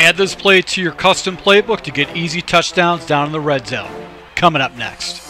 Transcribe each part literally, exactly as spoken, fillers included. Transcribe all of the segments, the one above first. Add this play to your custom playbook to get easy touchdowns down in the red zone. Coming up next.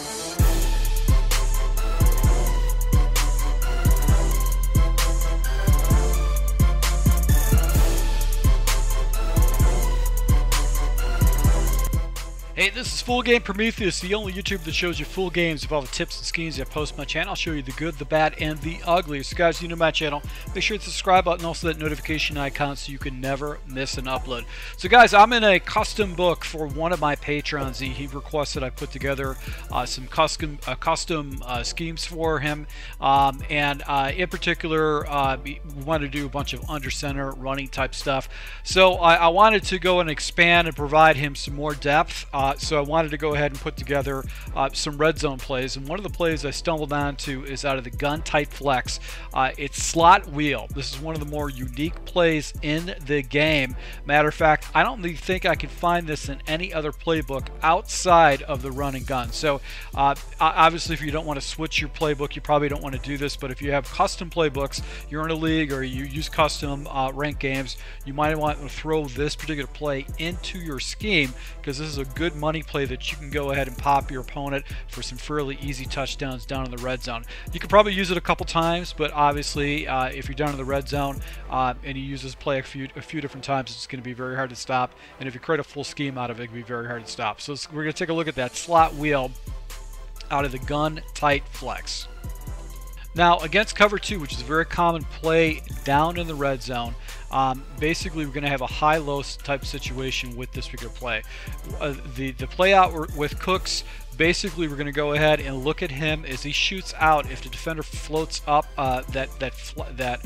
Hey, this is Full Game Prometheus, the only YouTuber that shows you full games of all the tips and schemes I post on my channel. I'll show you the good, the bad, and the ugly. So guys, if you're new to my channel, make sure to subscribe button, also that notification icon so you can never miss an upload. So guys, I'm in a custom book for one of my patrons. He, he requested I put together uh, some custom uh, custom uh, schemes for him. Um, and uh, in particular, uh, we wanted to do a bunch of under center running type stuff. So I, I wanted to go and expand and provide him some more depth. Uh, So I wanted to go ahead and put together uh, some red zone plays, and one of the plays I stumbled onto is out of the gun tight flex. Uh, it's slot wheel. This is one of the more unique plays in the game. Matter of fact, I don't really think I can find this in any other playbook outside of the run and gun. So uh, obviously, if you don't want to switch your playbook, you probably don't want to do this. But if you have custom playbooks, you're in a league or you use custom uh, ranked games, you might want to throw this particular play into your scheme, because this is a good money play that you can go ahead and pop your opponent for some fairly easy touchdowns down in the red zone. You could probably use it a couple times, but obviously uh, if you're down in the red zone uh, and you use this play a few a few different times, it's going to be very hard to stop, and if you create a full scheme out of it, it can be very hard to stop. So we're going to take a look at that slot wheel out of the gun tight flex. Now, against cover two, which is a very common play down in the red zone, um, basically we're going to have a high-low type situation with this particular play. Uh, the, the play out with Cooks, basically we're going to go ahead and look at him as he shoots out. If the defender floats up, uh, that, that, fl that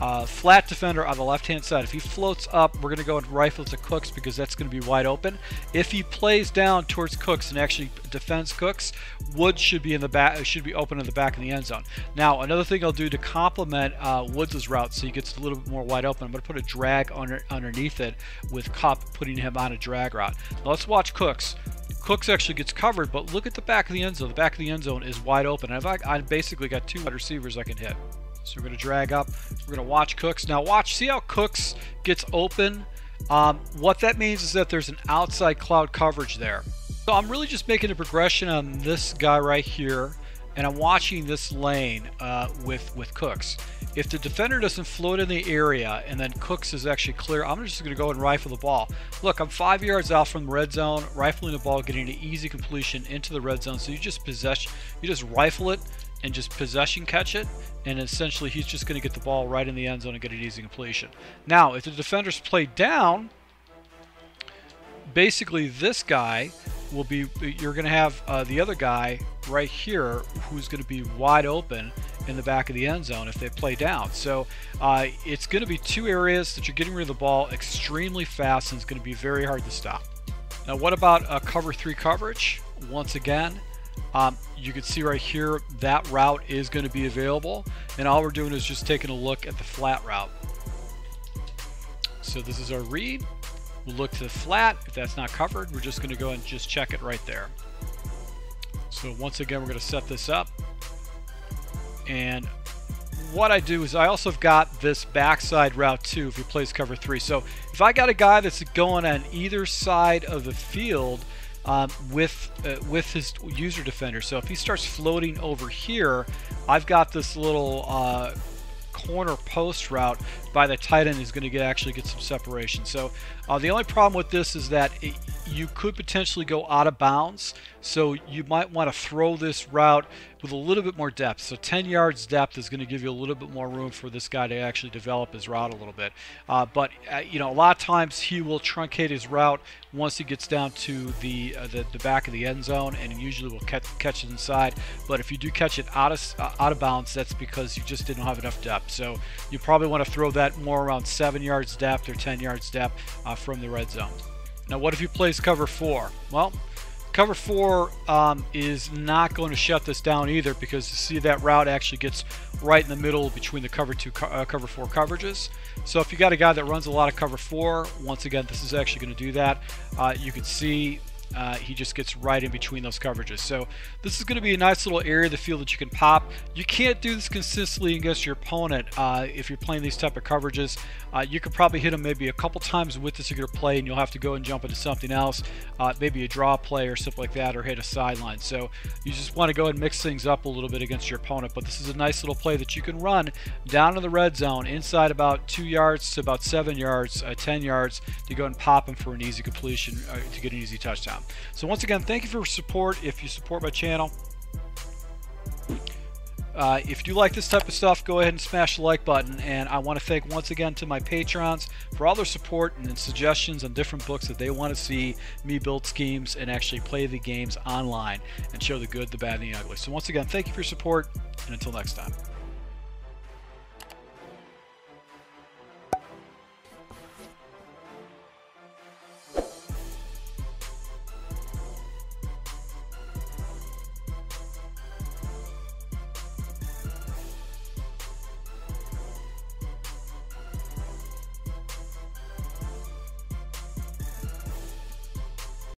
uh, flat defender on the left-hand side, if he floats up, we're going to go and rifle to Cooks because that's going to be wide open. If he plays down towards Cooks and actually defends Cooks, Woods should be in the back, should be open in the back of the end zone. Now, another thing I'll do to complement uh, Woods' route so he gets a little bit more wide open, I'm going to put a drag under, underneath it with Cup, putting him on a drag route. Now, let's watch Cooks. Cooks actually gets covered, but look at the back of the end zone. The back of the end zone is wide open. I've I basically got two wide receivers I can hit. So we're going to drag up. We're going to watch Cooks. Now watch, see how Cooks gets open. Um, what that means is that there's an outside cloud coverage there. So I'm really just making a progression on this guy right here, and I'm watching this lane uh, with, with Cooks. If the defender doesn't float in the area and then Cooks is actually clear, I'm just going to go and rifle the ball. Look, I'm five yards out from the red zone, rifling the ball, getting an easy completion into the red zone. So you just possess, you just rifle it and just possession catch it, and essentially he's just going to get the ball right in the end zone and get an easy completion. Now, if the defenders play down, basically this guy will be, you're going to have uh, the other guy right here who's going to be wide open in the back of the end zone if they play down. So uh, it's going to be two areas that you're getting rid of the ball extremely fast, and it's going to be very hard to stop. Now, what about a cover three coverage? Once again, um, you can see right here that route is going to be available, and all we're doing is just taking a look at the flat route. So this is our read. We'll look to the flat. If that's not covered, we're just going to go and just check it right there. So once again, we're going to set this up. And what I do is I also have got this backside route too if he plays cover three. So if I got a guy that's going on either side of the field um, with uh, with his user defender, so if he starts floating over here, I've got this little uh, corner post route by the tight end is going to get actually get some separation. So uh, the only problem with this is that it, you could potentially go out of bounds, so you might want to throw this route with a little bit more depth. So ten yards depth is going to give you a little bit more room for this guy to actually develop his route a little bit. Uh, but uh, you know, a lot of times he will truncate his route once he gets down to the uh, the, the back of the end zone, and usually will catch, catch it inside. But if you do catch it out of uh, out of bounds, that's because you just didn't have enough depth. So you probably want to throw that more around seven yards depth or ten yards depth uh, from the red zone. Now, what if he plays cover four? Well, cover four um, is not going to shut this down either, because you see that route actually gets right in the middle between the cover two, uh, cover four coverages. So if you got a guy that runs a lot of cover four, once again, this is actually going to do that. Uh, you can see Uh, he just gets right in between those coverages. So this is going to be a nice little area of the field that you can pop. You can't do this consistently against your opponent uh, if you're playing these type of coverages. Uh, you could probably hit them maybe a couple times with this particular play, and you'll have to go and jump into something else, uh, maybe a draw play or something like that, or hit a sideline. So you just want to go and mix things up a little bit against your opponent. But this is a nice little play that you can run down in the red zone inside about two yards to about seven yards, uh, ten yards, to go and pop them for an easy completion, uh, to get an easy touchdown. So once again, thank you for your support. If you support my channel, uh, if you like this type of stuff, go ahead and smash the like button. And I want to thank once again to my patrons for all their support and suggestions on different books that they want to see me build schemes and actually play the games online and show the good, the bad, and the ugly. So once again, thank you for your support, and until next time.